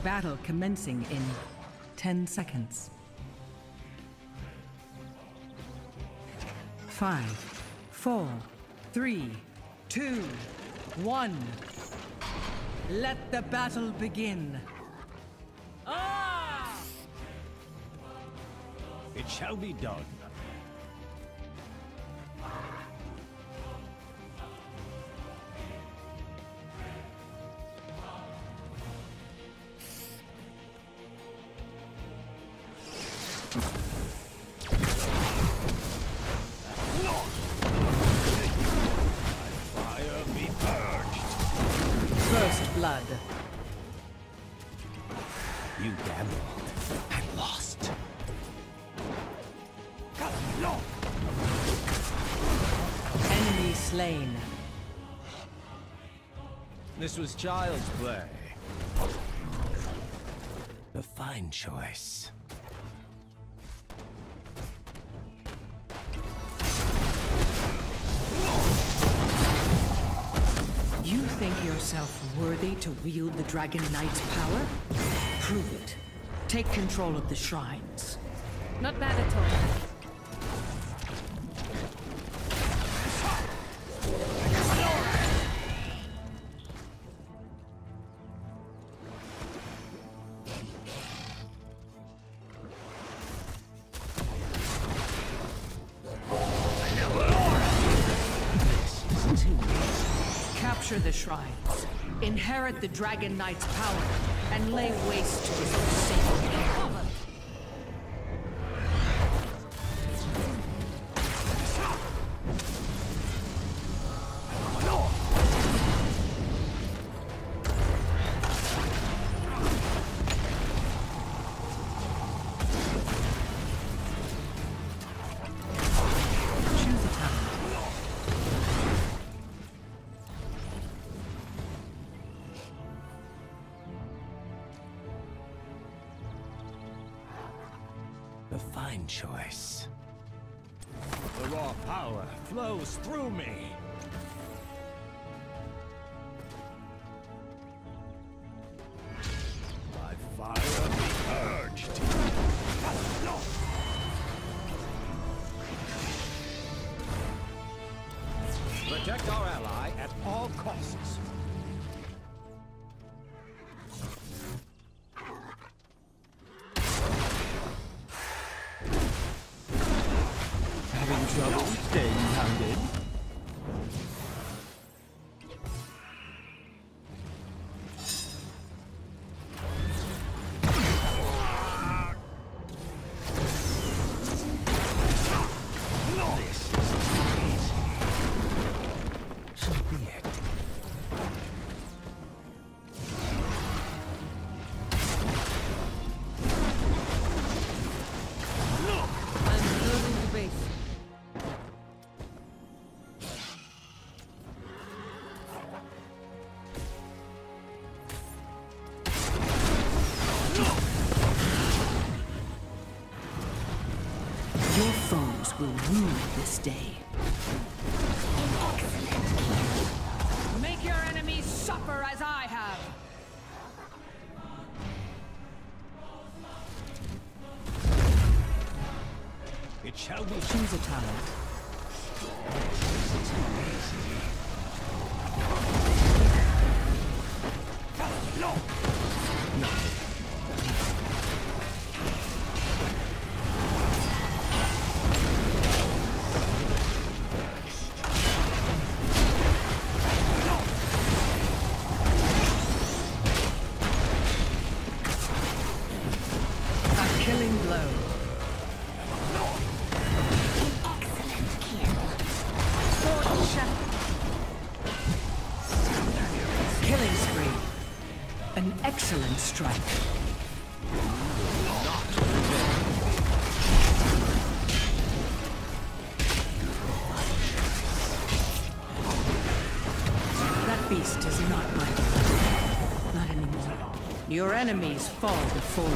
Battle commencing in 10 seconds. 5, 4, 3, 2, 1. Let the battle begin. Ah! It shall be done. Slain. This was child's play. A fine choice. You think yourself worthy to wield the Dragon Knight's power? Prove it. Take control of the shrines. Not bad at all. The shrines. Inherit the Dragon Knight's power and lay waste to his sacred air. Choice. The raw power flows through me. By fire be urged. Protect our ally at all costs. Will rule this day. Make your enemies suffer as I have. It shall be. Choose a talent. No. No. Excellent strike. That beast is not mine. Not anymore. Your enemies fall before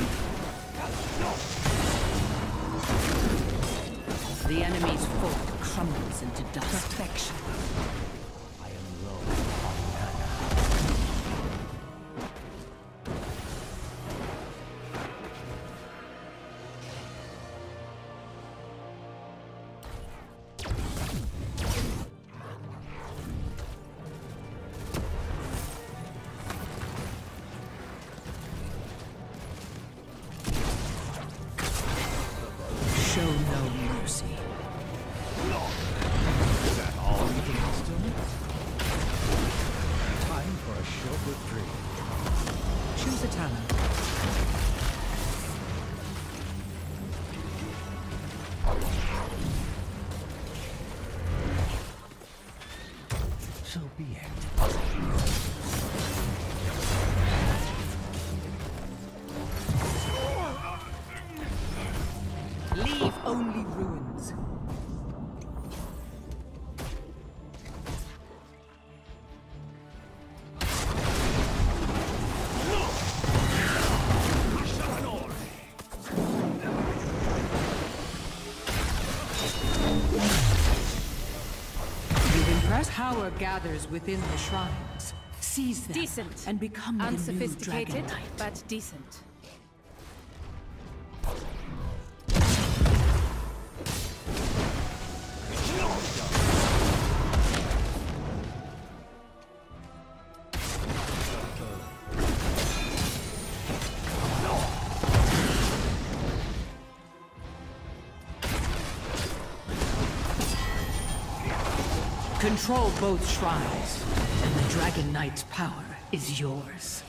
you. The enemy's fort crumbles into dust. Perfection. Satana. Power gathers within the shrines. Seize them decent. And become the unsophisticated, new Dragon Knight. But decent. Control both shrines, and the Dragon Knight's power is yours.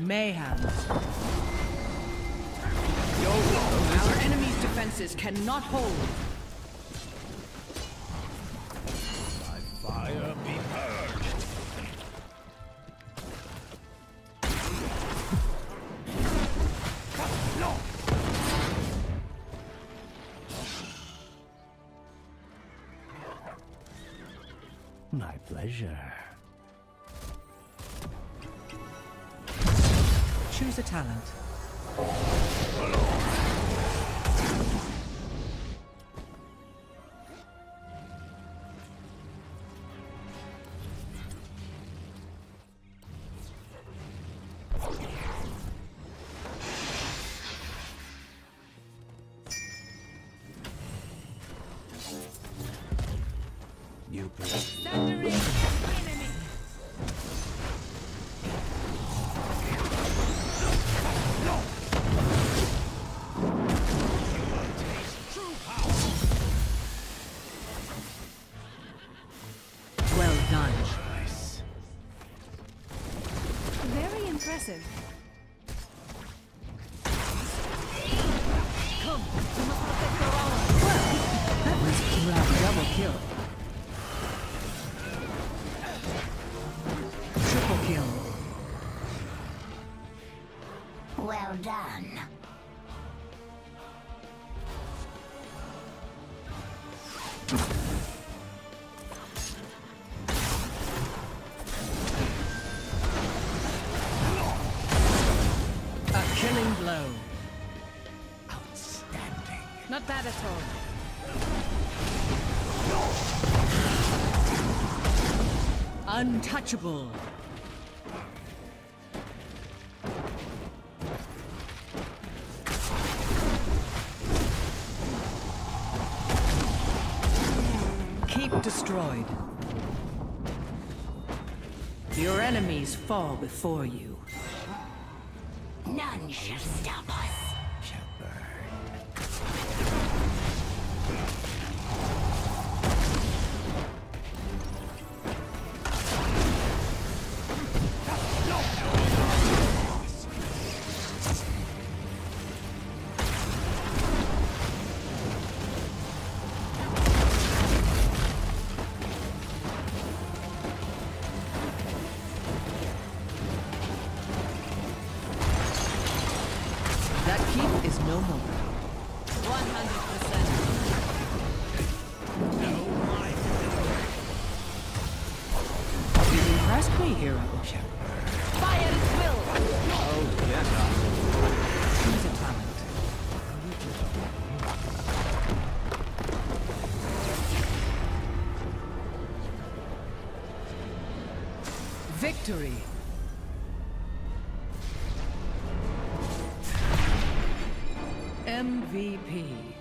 Mayhem. Our enemy's defenses cannot hold. By fire be purged. My pleasure. Choose a talent. You Not bad at all. Untouchable. Keep destroyed. Your enemies fall before you. None shall stop us. victory. MVP.